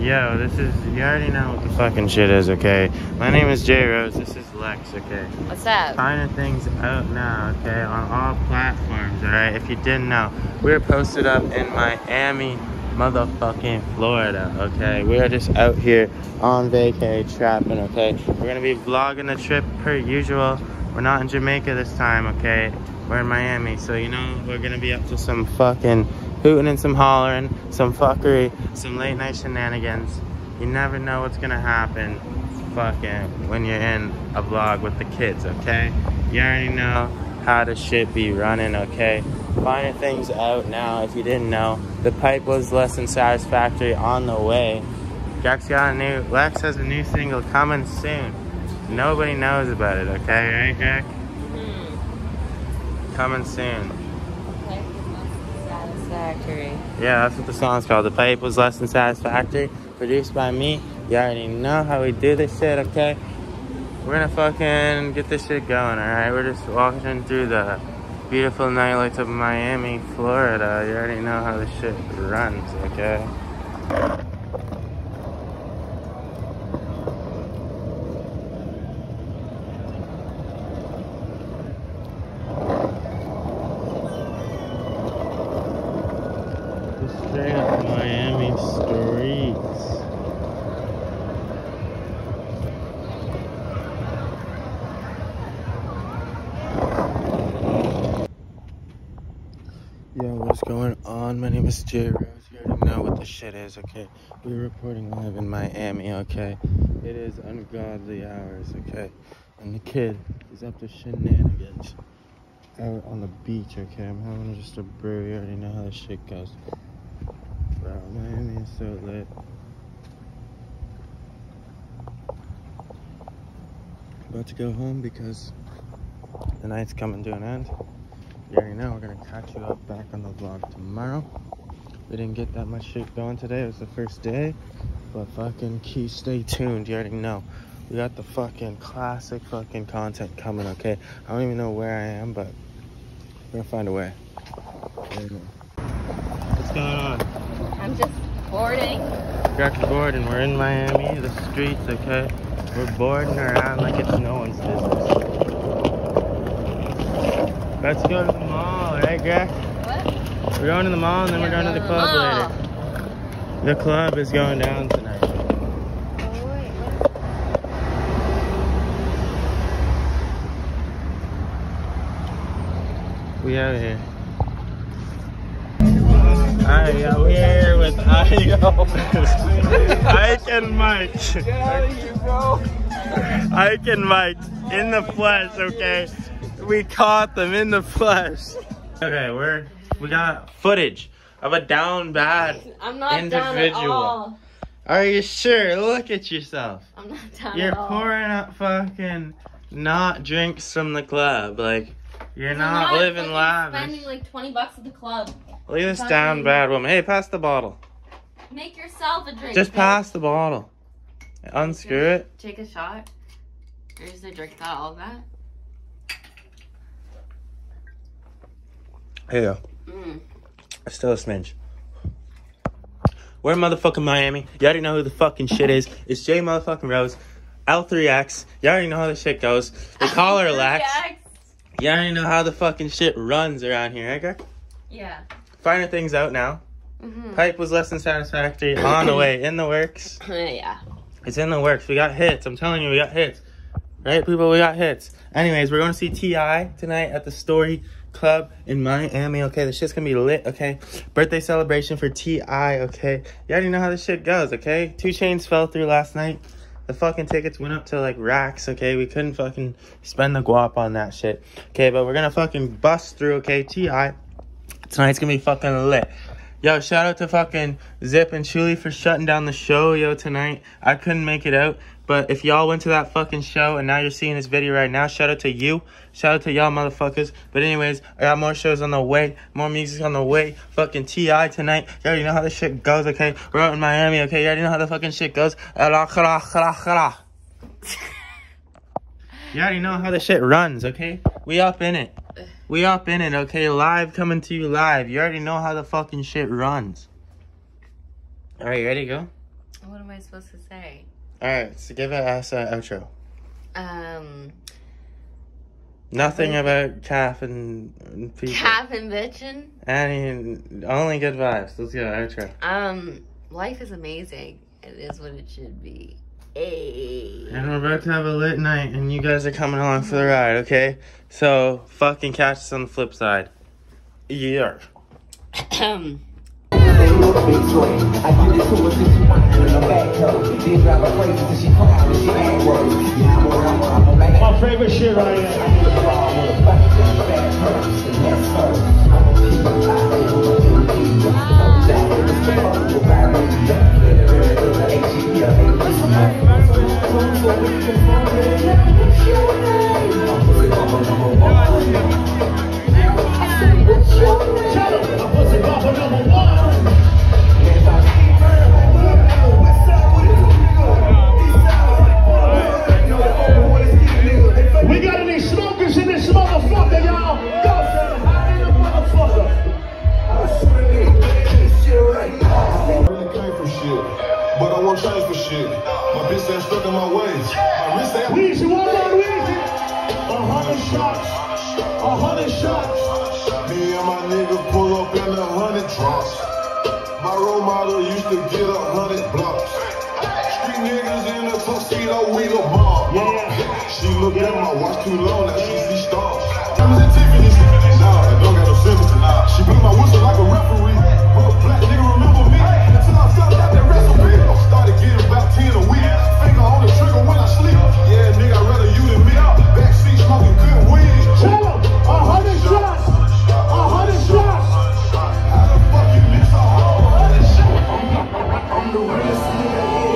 Yo, this is, you already know what the fucking shit is, okay? My name is Jay Rose, this is Lex, okay? What's up? Finding things out now, okay, on all platforms, alright? If you didn't know, we're posted up in Miami, motherfucking Florida, okay? We are just out here on vacay, trapping, okay? We're gonna be vlogging the trip per usual. We're not in Jamaica this time, okay? We're in Miami, so you know we're gonna be up to some fucking hooting and some hollering, some fuckery, some late night shenanigans. You never know what's gonna happen fucking when you're in a vlog with the kids, okay? You already know how the shit be running, okay? Finding things out now. If you didn't know, the pipe was less than satisfactory on the way. Jack's got a new, Lex has a new single coming soon. Nobody knows about it, okay? Right, Jack? Mm-hmm. Coming soon. Satisfactory. Yeah, that's what the song's called. The pipe was less than satisfactory. Produced by me. You already know how we do this shit, okay? We're gonna fucking get this shit going, alright? We're just walking through the beautiful nightlights of Miami, Florida. You already know how this shit runs, okay? My name is Jay Rose. You already know what the shit is, okay? We're reporting live in Miami, okay? It is ungodly hours, okay? And the kid is up to shenanigans out on the beach, okay? I'm having just a brew. You already know how this shit goes. Wow, Miami is so lit. About to go home because the night's coming to an end. You already know, we're gonna catch you up back on the vlog tomorrow. We didn't get that much shit going today, it was the first day. But fucking key, stay tuned, you already know. We got the fucking classic fucking content coming, okay? I don't even know where I am, but we're gonna find a way. What's going on? I'm just boarding. We got to board and we're in Miami, the streets, okay? We're boarding around like it's no one's business. Let's go to the mall, right, Greg? What? We're going to the mall and then we're going to the club later. The club is going down tonight. Oh, wait, what? We out here. Alright, yeah, we're here with Ike and Mike. Ike and Mike in the flesh, okay? We caught them in the flesh. Okay, we got footage of a down bad I'm not individual. Down at all. Are you sure? Look at yourself. I'm not down you're at all. You're pouring out fucking not drinks from the club. Like you're not living lavish. I'm spending like $20 at the club. Look at this down bad woman. Hey, pass the bottle. Make yourself a drink. Just pass the bottle. Unscrew it. Take a shot. Or is the drink not all that? Here you go. It's still a smidge. We're in motherfucking Miami. You already know who the fucking shit is. It's Jay motherfucking Rose. L3X. You already know how this shit goes. They call her Lex. You already know how the fucking shit runs around here, right, Greg? Yeah. Finding things out now. Pipe was less than satisfactory. On the way. In the works. Yeah. It's in the works. We got hits. I'm telling you, we got hits. Right, people? We got hits. Anyways, we're going to see T.I. tonight at the Story Club in Miami, okay? This shit's gonna be lit, okay? Birthday celebration for T.I., okay? You already know how this shit goes, okay? 2 Chainz fell through last night. The fucking tickets went up to, like, racks, okay? We couldn't fucking spend the guap on that shit, okay? But we're gonna fucking bust through, okay? T.I. Tonight's gonna be fucking lit. Yo, shout out to fucking Zip and Chuli for shutting down the show, yo, tonight. I couldn't make it out, but if y'all went to that fucking show and now you're seeing this video right now, shout out to you. Shout out to y'all motherfuckers. But anyways, I got more shows on the way, more music on the way. Fucking T.I. tonight. Yo, you know how this shit goes, okay? We're out in Miami, okay? You already know how the fucking shit goes. You already know how the shit runs, okay? We up in it. We up in it, okay? Live coming to you live. You already know how the fucking shit runs. Alright, you ready to go? What am I supposed to say? All right, so give us an outro. Nothing about calf and people. Calf and bitchin'? Only good vibes. Let's go, outro. Life is amazing. It is what it should be. Hey. And we're about to have a lit night, and you guys are coming along for the ride, okay? So, fucking catch us on the flip side. Yeah. My favorite shit right now. We got any smokers in this motherfucker, y'all? Go to the high in the motherfucker. I swear to this shit right now. I really came for shit, but I won't change for shit. My bitch said stuck in my ways. My wrist ain't. Weezy, one more Weezy. 100 shots. 100 shots. Me and my nigga pull up in 100 drops. My role model used to get 100 blocks. Street niggas in the tuxedo, we the bomb. Yeah. She looked at my watch too long, now she see stars. Diamonds and Tiffany's, nah, I don't got no sympathy. She blew my whistle like a referee. Real black nigga, remember me? Until I fell out that recipe. Started getting about 10 a week. Finger on the trigger when I sleep. Yeah, nigga, I'd rather you than me. Backseat smoking good weed. Tell him, 100 shots. 100 shots. How the fuck you miss a whole 100 shots? I'm the realest nigga here.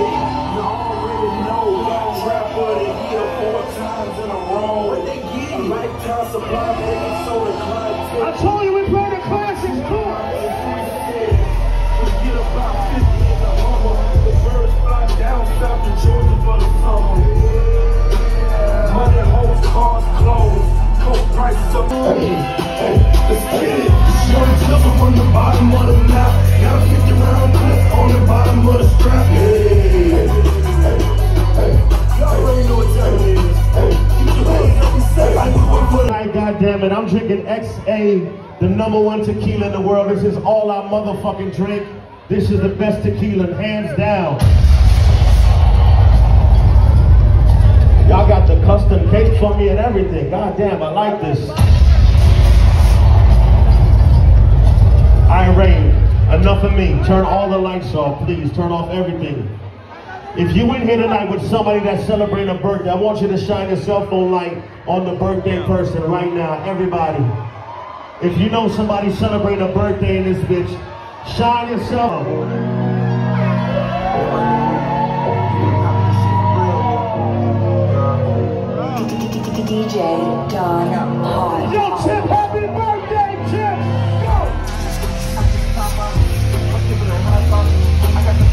You already know I'm rapper. 4 times in a row, and they get it. Lifetime supply, nigga, so the clientele. I told you we play the classics, too. Forget about 50 in the Hummer. The birds fly down south to Georgia for the summer. Money holds, cars closed, coke prices up. Hey, let's get it. Shorty jumping from the bottom of the map. Got 50 round clips on the bottom of the strap. Y'all already know what time it is. Like, goddamn it, I'm drinking XA, the #1 tequila in the world. This is all I motherfucking drink. This is the best tequila, hands down. Y'all got the custom cake for me and everything. Goddamn, I like this. Irene, enough of me. Turn all the lights off, please. Turn off everything. If you in here tonight with somebody that's celebrating a birthday, I want you to shine your cell phone light on the birthday person right now, everybody. If you know somebody celebrating a birthday in this bitch, shine your cell phone. DJ Don Hart. Yo, Chip, happy birthday, Chip! Go! I just pop up, I'm giving a high five. I got the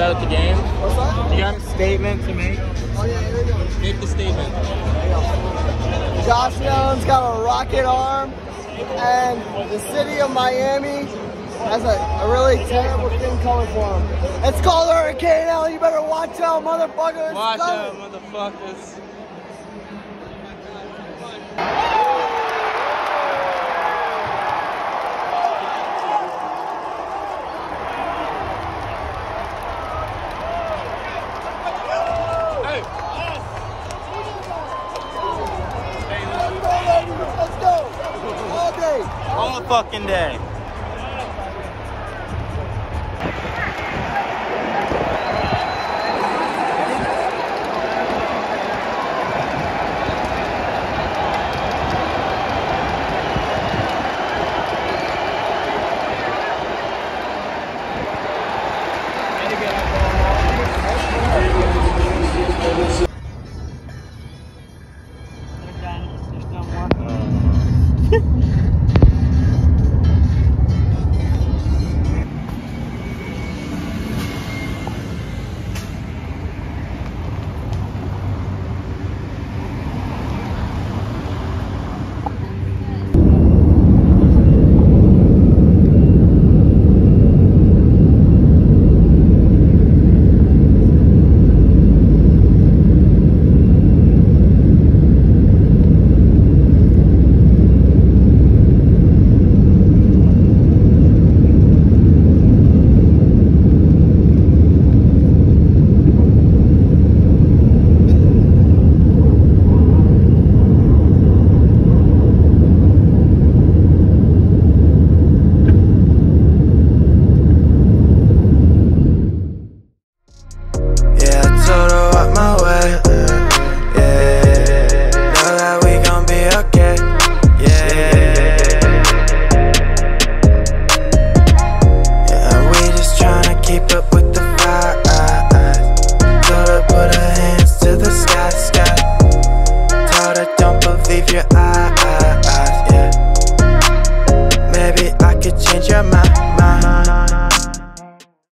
about the game? What's that? You got a statement to make? Oh yeah, here we go. Make the statement. Josh Allen's got a rocket arm, and the city of Miami has a really terrible thing coming for him. It's called Hurricane Allen. You better watch out, motherfuckers. Watch out, motherfuckers. Let's go! All day! All fucking day.